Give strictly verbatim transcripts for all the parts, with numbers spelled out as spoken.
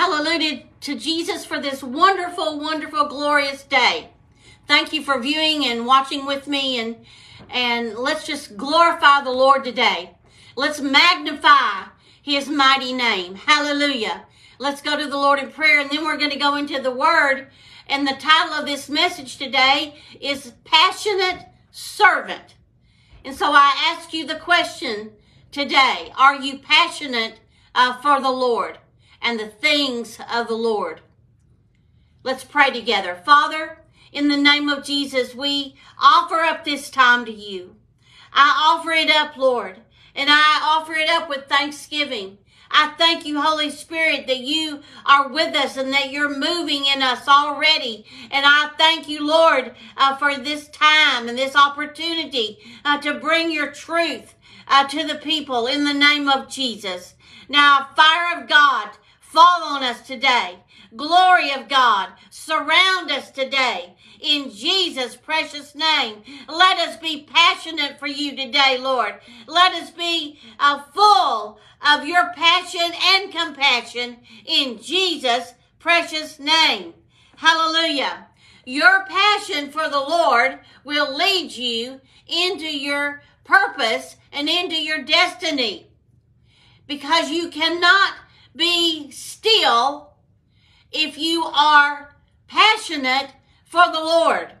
Hallelujah to Jesus for this wonderful, wonderful, glorious day. Thank you for viewing and watching with me, and and let's just glorify the Lord today. Let's magnify his mighty name. Hallelujah. Let's go to the Lord in prayer, and then we're going to go into the Word. And the title of this message today is Passionate Servant. And so I ask you the question today, are you passionate uh, for the Lord and the things of the Lord? Let's pray together. Father, in the name of Jesus, we offer up this time to you. I offer it up, Lord, and I offer it up with thanksgiving. I thank you, Holy Spirit, that you are with us and that you're moving in us already. And I thank you, Lord, uh, for this time and this opportunity uh, to bring your truth uh, to the people in the name of Jesus. Now, fire of God, fall on us today. Glory of God, surround us today. In Jesus' precious name, let us be passionate for you today, Lord. Let us be uh, full of your passion and compassion in Jesus' precious name. Hallelujah. Your passion for the Lord will lead you into your purpose and into your destiny, because you cannot be still if you are passionate for the Lord.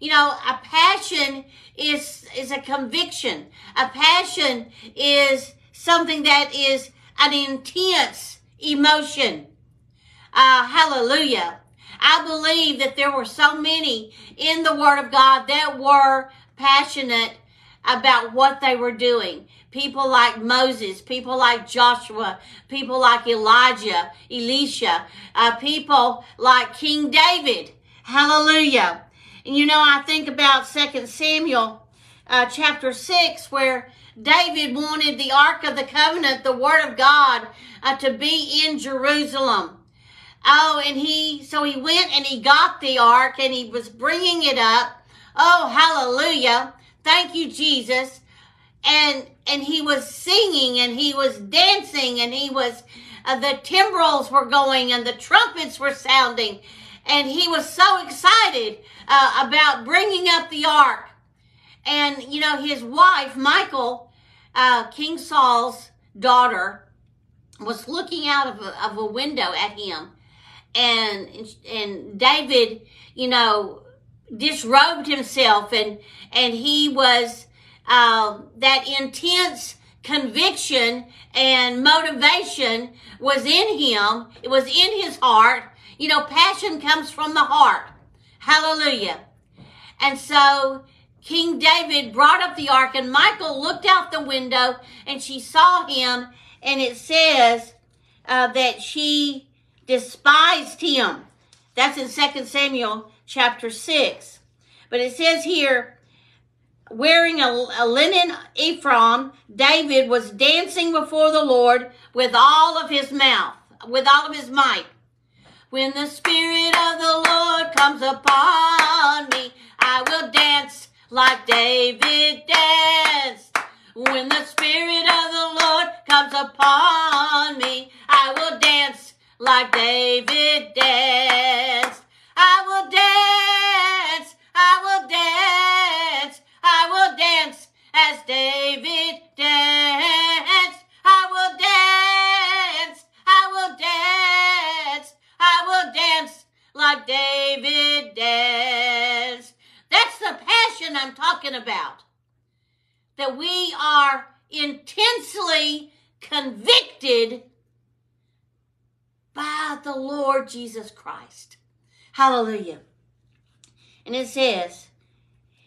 You know, a passion is, is a conviction. A passion is something that is an intense emotion. Uh, hallelujah. I believe that there were so many in the Word of God that were passionate about what they were doing. People like Moses, people like Joshua, people like Elijah, Elisha, uh, people like King David. Hallelujah. And you know, I think about Second Samuel uh, chapter six, where David wanted the Ark of the Covenant, the Word of God, uh, to be in Jerusalem. Oh, and he, so he went and he got the Ark and he was bringing it up. Oh, hallelujah. Thank you, Jesus. And, and he was singing and he was dancing and he was, uh, the timbrels were going and the trumpets were sounding. And he was so excited uh, about bringing up the ark. And, you know, his wife, Michal, uh, King Saul's daughter, was looking out of a, of a window at him. And, and David, you know, disrobed himself. And, and he was uh, that intense conviction and motivation was in him. It was in his heart. You know, passion comes from the heart. Hallelujah. And so King David brought up the ark, and Michal looked out the window and she saw him, and it says uh, that she despised him. That's in Second Samuel chapter six. But it says here, wearing a, a linen ephod, David was dancing before the Lord with all of his mouth, with all of his might. When the Spirit of the Lord comes upon me, I will dance like David danced. When the Spirit of the Lord comes upon me, I will dance like David danced. I will dance, I will dance, I will dance as David danced. I will dance, I will dance. I will dance like David danced. That's the passion I'm talking about. That we are intensely convicted by the Lord Jesus Christ. Hallelujah. And it says,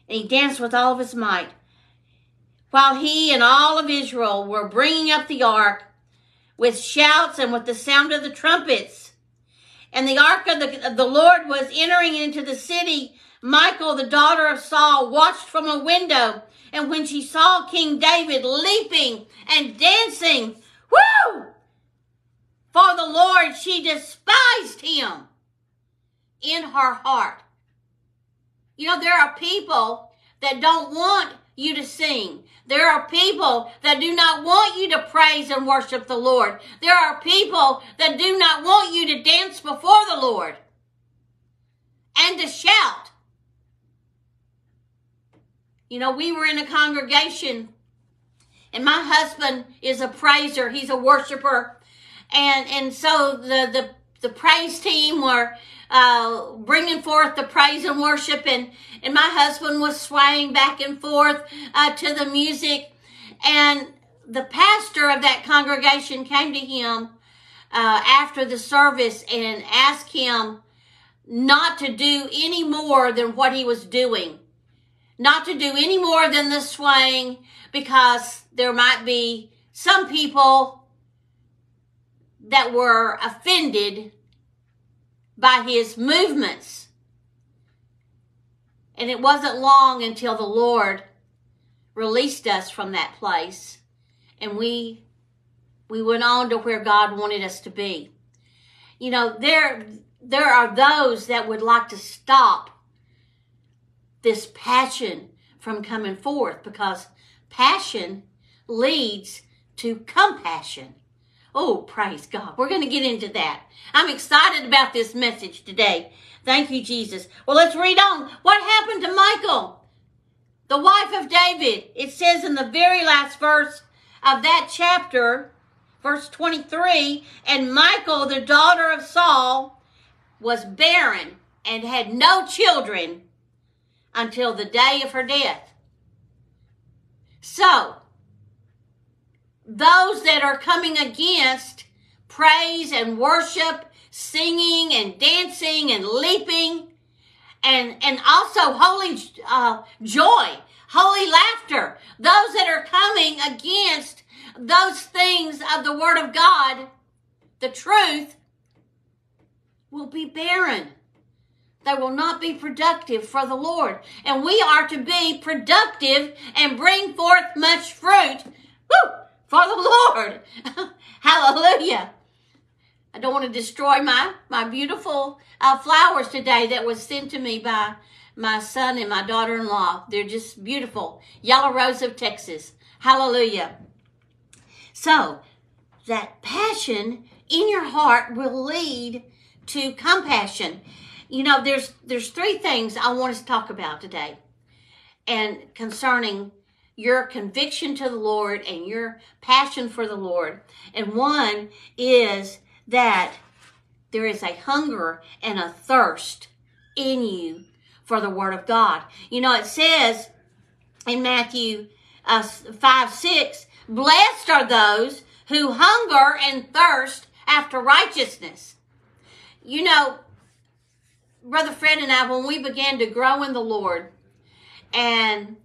and he danced with all of his might. While he and all of Israel were bringing up the ark with shouts and with the sound of the trumpets, and the ark of the, of the Lord was entering into the city, Michal, the daughter of Saul, watched from a window. And when she saw King David leaping and dancing, woo, for the Lord, she despised him in her heart. You know, there are people that don't want you to sing. There are people that do not want you to praise and worship the Lord. There are people that do not want you to dance before the Lord and to shout. You know, we were in a congregation, and my husband is a praiser. He's a worshiper. And and so the, the, the praise team were uh, bringing forth the praise and worship. And, and my husband was swaying back and forth uh, to the music. And the pastor of that congregation came to him uh, after the service and asked him not to do any more than what he was doing. Not to do any more than the swaying, because there might be some people that were offended by his movements. And it wasn't long until the Lord released us from that place, and we we went on to where God wanted us to be. You know, there there are those that would like to stop this passion from coming forth, because passion leads to compassion. Oh, praise God. We're going to get into that. I'm excited about this message today. Thank you, Jesus. Well, let's read on. What happened to Michal, the wife of David? It says in the very last verse of that chapter, verse twenty-three, and Michal, the daughter of Saul, was barren and had no children until the day of her death. So, those that are coming against praise and worship, singing and dancing and leaping, and, and also holy uh, joy, holy laughter. Those that are coming against those things of the Word of God, the truth, will be barren. They will not be productive for the Lord. And we are to be productive and bring forth much fruit. Woo! For the Lord. Hallelujah. I don't want to destroy my, my beautiful uh, flowers today that was sent to me by my son and my daughter-in-law. They're just beautiful. Yellow Rose of Texas. Hallelujah. So, that passion in your heart will lead to compassion. You know, there's, there's three things I want us to talk about today. And concerning your conviction to the Lord and your passion for the Lord. And one is that there is a hunger and a thirst in you for the Word of God. You know, it says in Matthew uh, five, six, blessed are those who hunger and thirst after righteousness. You know, Brother Fred and I, when we began to grow in the Lord, and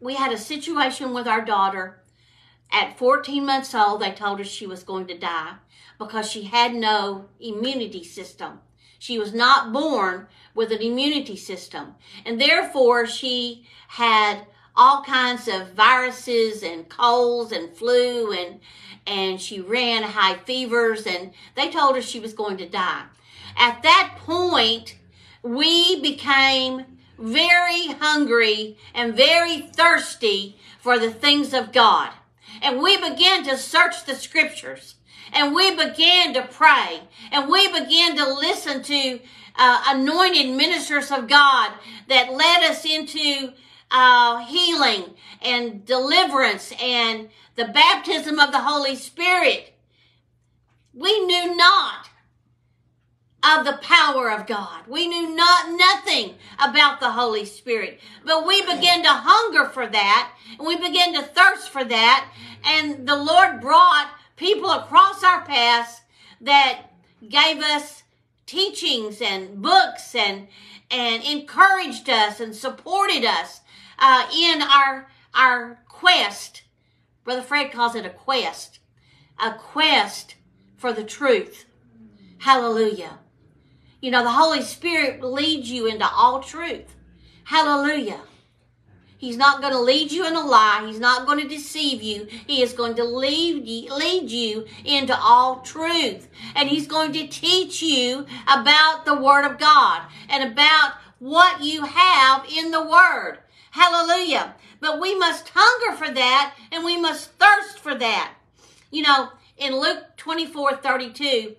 we had a situation with our daughter at fourteen months old. They told us she was going to die because she had no immunity system. She was not born with an immunity system. And therefore, she had all kinds of viruses and colds and flu, and, and she ran high fevers, and they told us she was going to die. At that point, we became very hungry and very thirsty for the things of God. And we began to search the scriptures. And we began to pray. And we began to listen to uh, anointed ministers of God that led us into uh, healing and deliverance and the baptism of the Holy Spirit. We knew not of the power of God. We knew not nothing about the Holy Spirit. But we began to hunger for that. And we began to thirst for that. And the Lord brought people across our paths that gave us teachings and books, and, and encouraged us and supported us uh, in our, our quest. Brother Fred calls it a quest. A quest for the truth. Hallelujah. You know, the Holy Spirit leads you into all truth. Hallelujah. He's not going to lead you in a lie. He's not going to deceive you. He is going to lead you, lead you into all truth. And He's going to teach you about the Word of God and about what you have in the Word. Hallelujah. But we must hunger for that, and we must thirst for that. You know, in Luke twenty-four thirty-two,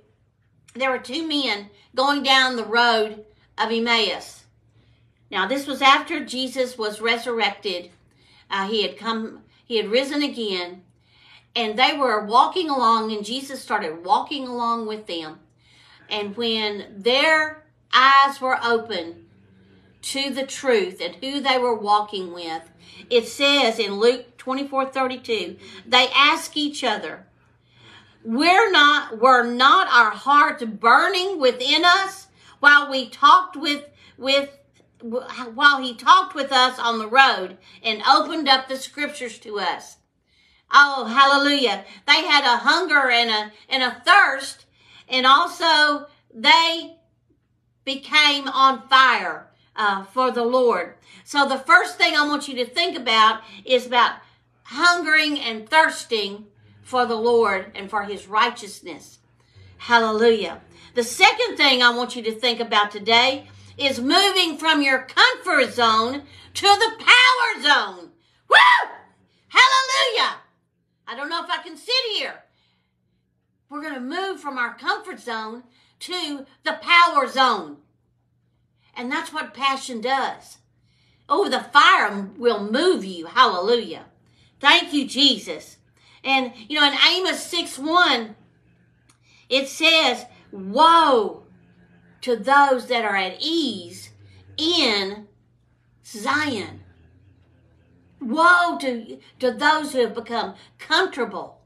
there were two men going down the road of Emmaus. Now, this was after Jesus was resurrected. Uh, he had come, he had risen again, and they were walking along, and Jesus started walking along with them. And when their eyes were open to the truth and who they were walking with, it says in Luke twenty-four thirty-two, they ask each other, We're not, were not our hearts burning within us while we talked with, with, while he talked with us on the road and opened up the scriptures to us? Oh, hallelujah. They had a hunger and a, and a thirst, and also they became on fire uh, for the Lord. So the first thing I want you to think about is about hungering and thirsting for the Lord and for his righteousness. Hallelujah. The second thing I want you to think about today is moving from your comfort zone to the power zone. Woo! Hallelujah. I don't know if I can sit here. We're going to move from our comfort zone to the power zone. And that's what passion does. Oh, the fire will move you. Hallelujah. Thank you, Jesus. And, you know, in Amos six one, it says, Woe to those that are at ease in Zion. Woe to, to those who have become comfortable.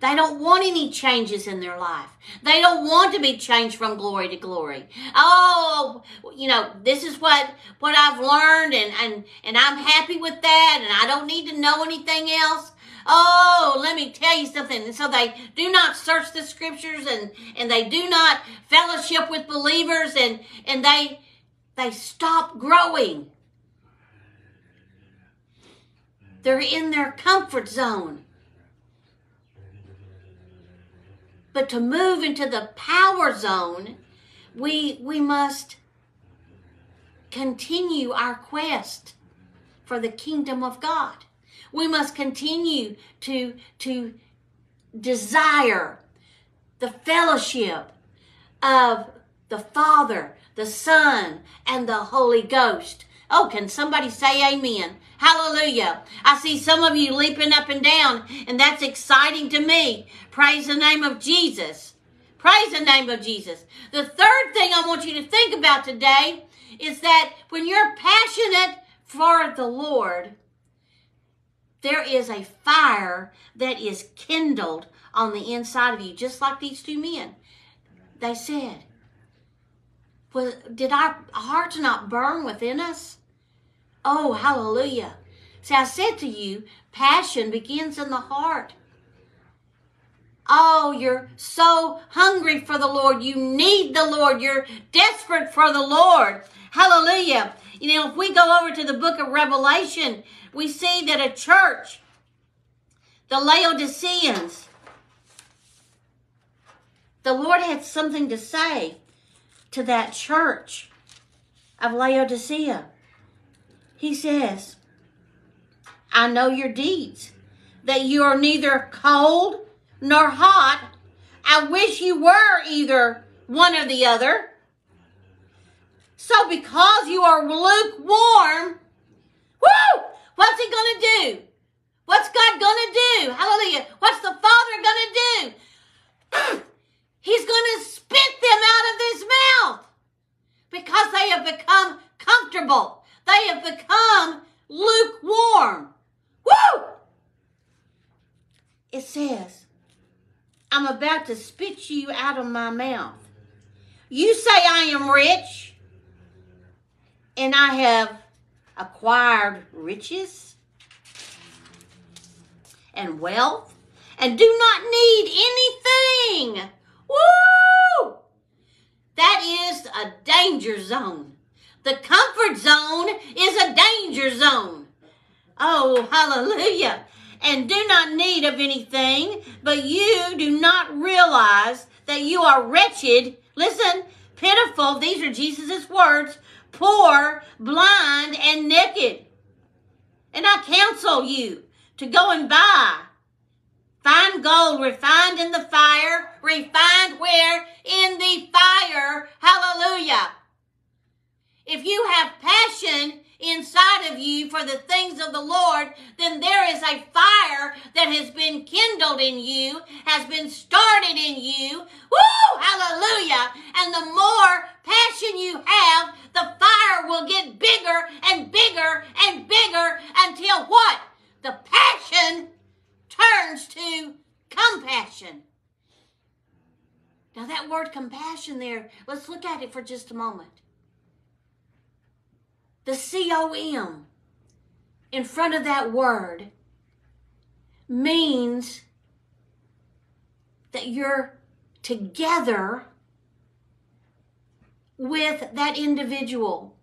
They don't want any changes in their life. They don't want to be changed from glory to glory. Oh, you know, this is what, what I've learned, and, and, and I'm happy with that, and I don't need to know anything else. Oh, let me tell you something. And so they do not search the scriptures, and, and they do not fellowship with believers, and, and they, they stop growing. They're in their comfort zone. But to move into the power zone, we, we must continue our quest for the kingdom of God. We must continue to, to desire the fellowship of the Father, the Son, and the Holy Ghost. Oh, can somebody say amen? Hallelujah. I see some of you leaping up and down, and that's exciting to me. Praise the name of Jesus. Praise the name of Jesus. The third thing I want you to think about today is that when you're passionate for the Lord, there is a fire that is kindled on the inside of you, just like these two men. They said, well, did our hearts not burn within us? Oh, hallelujah. See, I said to you, passion begins in the heart. Oh, you're so hungry for the Lord. You need the Lord. You're desperate for the Lord. Hallelujah. You know, if we go over to the book of Revelation, we see that a church, the Laodiceans, the Lord had something to say to that church of Laodicea. He says, I know your deeds, that you are neither cold nor hot. I wish you were either one or the other. So because you are lukewarm, woo, what's he going to do? What's God going to do? Hallelujah. What's the Father going to do? He's going to spit them out of his mouth because they have become comfortable. They have become lukewarm. Woo! It says, I'm about to spit you out of my mouth. You say I am rich, and I have acquired riches and wealth, and do not need anything. Woo! That is a danger zone. The comfort zone is a danger zone. Oh, hallelujah. And do not need of anything, but you do not realize that you are wretched. Listen, pitiful. These are Jesus' words. Poor, blind, and naked. And I counsel you to go and buy fine gold refined in the fire, refined where? In the fire. Hallelujah. If you have passion inside of you for the things of the Lord, then there is a fire that has been kindled in you, has been started in you. Woo! Hallelujah! And the more passion you have, the fire will get bigger and bigger and bigger until what? The passion turns to compassion. Now that word compassion there, let's look at it for just a moment. The C O M in front of that word means that you're together with that individual.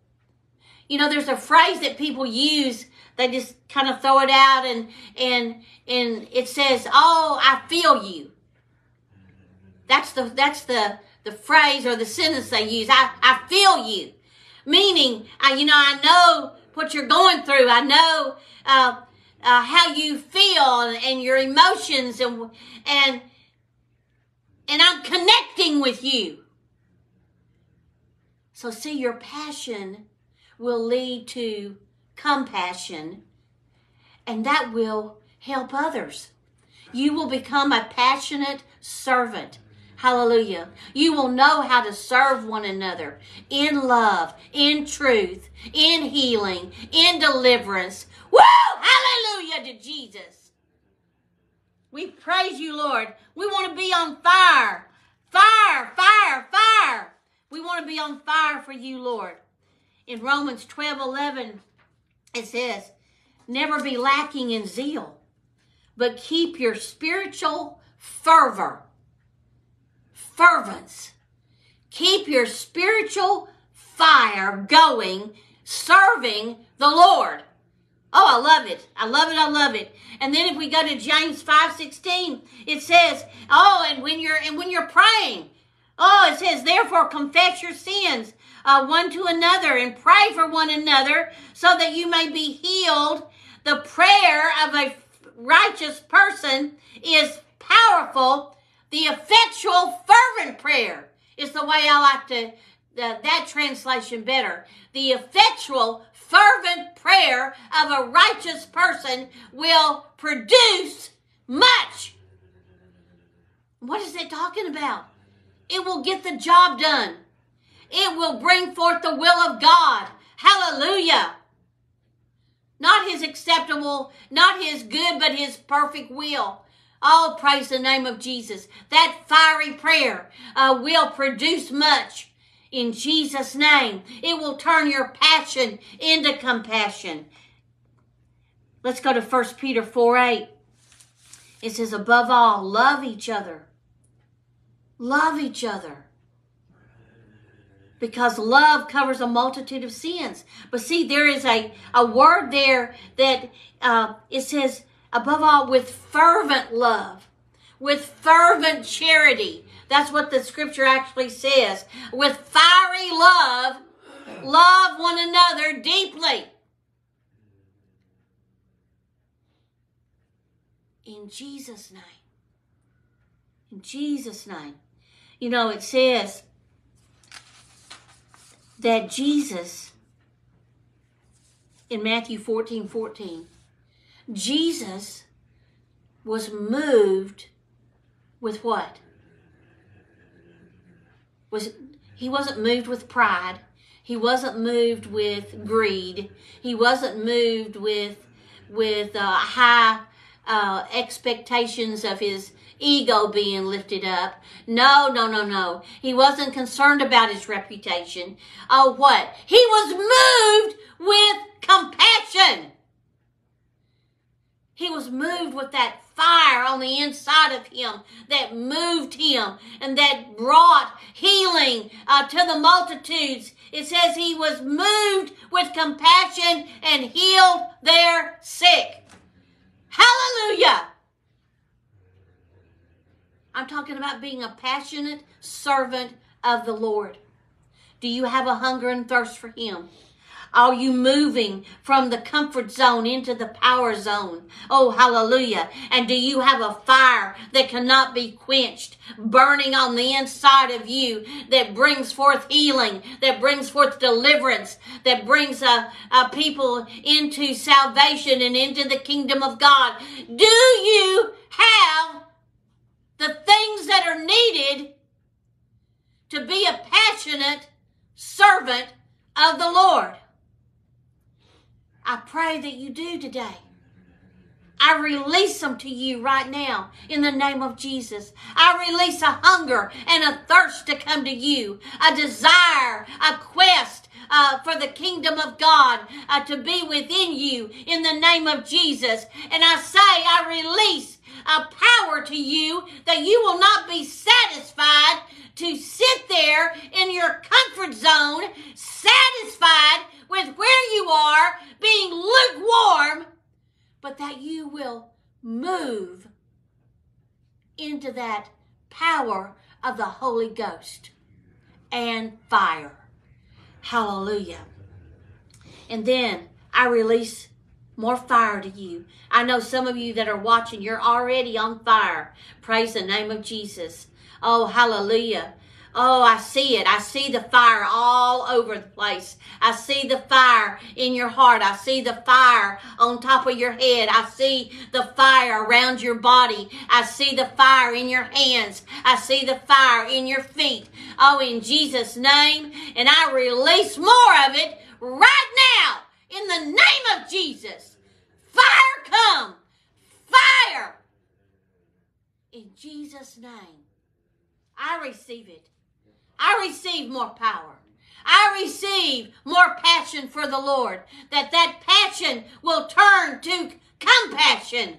You know, there's a phrase that people use. They just kind of throw it out and and and it says, "Oh, I feel you." That's the that's the the phrase or the sentence they use. I I feel you. Meaning, I, you know, I know what you're going through. I know uh, uh, how you feel and, and your emotions, and and and I'm connecting with you. So, see, your passion will lead to compassion, and that will help others. You will become a passionate servant. Hallelujah. You will know how to serve one another in love, in truth, in healing, in deliverance. Woo! Hallelujah to Jesus. We praise you, Lord. We want to be on fire. Fire, fire, fire. We want to be on fire for you, Lord. In Romans twelve eleven, it says, "Never be lacking in zeal, but keep your spiritual fervor." Fervence. Keep your spiritual fire going, serving the Lord. Oh, I love it. I love it. I love it. And then if we go to James five sixteen, it says, oh, and when you're and when you're praying, oh, it says, "Therefore confess your sins uh, one to another and pray for one another so that you may be healed. The prayer of a righteous person is powerful." The effectual, fervent prayer is the way I like to, the, that translation better. The effectual, fervent prayer of a righteous person will produce much. What is it talking about? It will get the job done. It will bring forth the will of God. Hallelujah. Not his acceptable, not his good, but his perfect will. Oh, praise the name of Jesus. That fiery prayer uh, will produce much in Jesus' name. It will turn your passion into compassion. Let's go to First Peter four eight. It says, "Above all, love each other." Love each other. Because love covers a multitude of sins. But see, there is a, a word there that uh, it says, above all, with fervent love, with fervent charity. That's what the scripture actually says. With fiery love, love one another deeply. In Jesus' name. In Jesus' name. You know, it says that Jesus, in Matthew fourteen fourteen, Jesus was moved with what? Was he wasn't moved with pride. He wasn't moved with greed. He wasn't moved with with uh, high uh, expectations of his ego being lifted up. No, no, no, no. He wasn't concerned about his reputation. Oh, what? He was moved with compassion. He was moved with that fire on the inside of him that moved him and that brought healing uh, to the multitudes. It says he was moved with compassion and healed their sick. Hallelujah! I'm talking about being a passionate servant of the Lord. Do you have a hunger and thirst for him? Are you moving from the comfort zone into the power zone? Oh, hallelujah. And do you have a fire that cannot be quenched, burning on the inside of you, that brings forth healing, that brings forth deliverance, that brings uh, uh, people into salvation and into the kingdom of God? Do you have the things that are needed to be a passionate servant of the Lord? I pray that you do today. I release them to you right now in the name of Jesus. I release a hunger and a thirst to come to you, a desire, a quest uh, for the kingdom of God uh, to be within you in the name of Jesus. And I say, I release a power to you that you will not be satisfied to sit there in your comfort zone, satisfied with where you are, being lukewarm, but that you will move into that power of the Holy Ghost and fire. Hallelujah. And then I release more fire to you. I know some of you that are watching, you're already on fire. Praise the name of Jesus. Oh, hallelujah. Oh, I see it. I see the fire all over the place. I see the fire in your heart. I see the fire on top of your head. I see the fire around your body. I see the fire in your hands. I see the fire in your feet. Oh, in Jesus' name. And I release more of it right now in the name of Jesus. Fire come. Fire. In Jesus' name. I receive it. I receive more power. I receive more passion for the Lord, that that passion will turn to compassion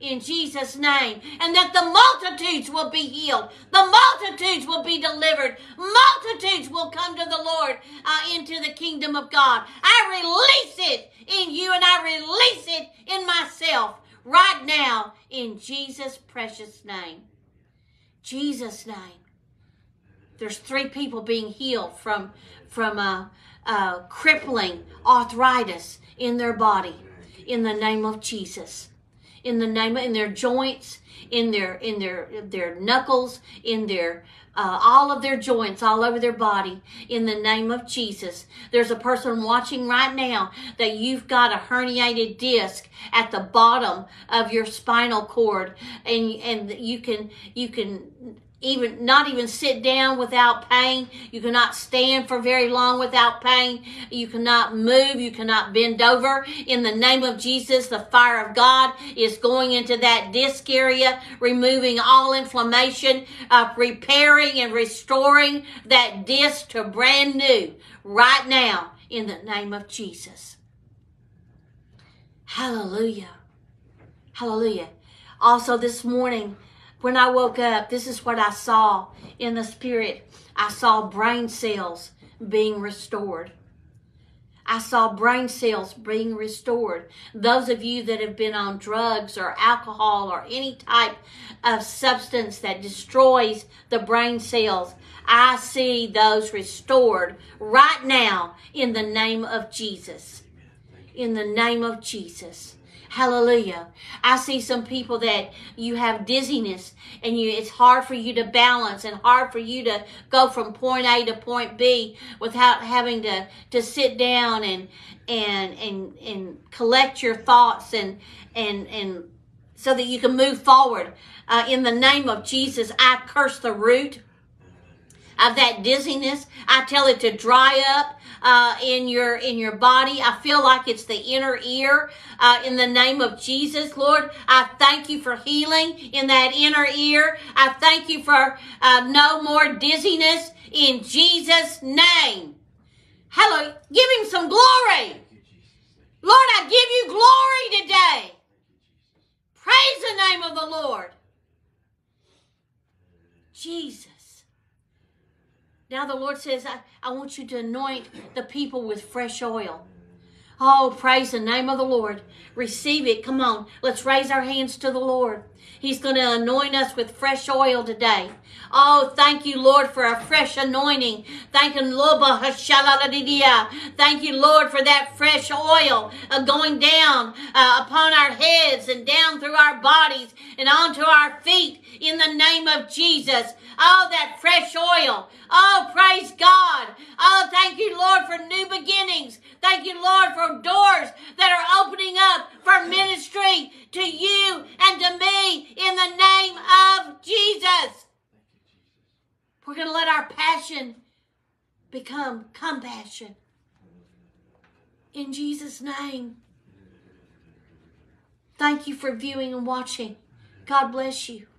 in Jesus' name, and that the multitudes will be healed. The multitudes will be delivered. Multitudes will come to the Lord uh, into the kingdom of God. I release it in you, and I release it in myself right now in Jesus' precious name. Jesus' name. There's three people being healed from from uh, uh, crippling arthritis in their body, in the name of Jesus, in the name of, in their joints, in their in their their knuckles, in their uh, all of their joints, all over their body, in the name of Jesus. There's a person watching right now that you've got a herniated disc at the bottom of your spinal cord, and and you can you can. Even not even sit down without pain. You cannot stand for very long without pain. You cannot move. You cannot bend over. In the name of Jesus, the fire of God is going into that disc area, removing all inflammation, uh, repairing and restoring that disc to brand new right now in the name of Jesus. Hallelujah. Hallelujah. Also this morning, when I woke up, this is what I saw in the spirit. I saw brain cells being restored. I saw brain cells being restored. Those of you that have been on drugs or alcohol or any type of substance that destroys the brain cells, I see those restored right now in the name of Jesus. In the name of Jesus. Hallelujah. I see some people that you have dizziness and you it's hard for you to balance and hard for you to go from point A to point B without having to, to sit down and and and and collect your thoughts and and and so that you can move forward. Uh, in the name of Jesus, I curse the root of that dizziness. I tell it to dry up. Uh, in your in your body. I feel like it's the inner ear. Uh, in the name of Jesus, Lord, I thank you for healing in that inner ear. I thank you for uh, no more dizziness in Jesus' name. Hallelujah. Give him some glory. Lord, I give you glory today. Praise the name of the Lord. Jesus. Now the Lord says, I, I want you to anoint the people with fresh oil. Oh, praise the name of the Lord. Receive it. Come on. Let's raise our hands to the Lord. He's going to anoint us with fresh oil today. Oh, thank you, Lord, for a fresh anointing. Thank you, Lord, thank you, Lord, for that fresh oil uh, going down uh, upon our heads and down through our bodies and onto our feet in the name of Jesus. Oh, that fresh oil. Oh, praise God. Oh, thank you, Lord, for new beginnings. Thank you, Lord, for doors that are opening up for ministry to you and to me in the name of Jesus. We're going to let our passion become compassion. In Jesus' name. Thank you for viewing and watching. God bless you.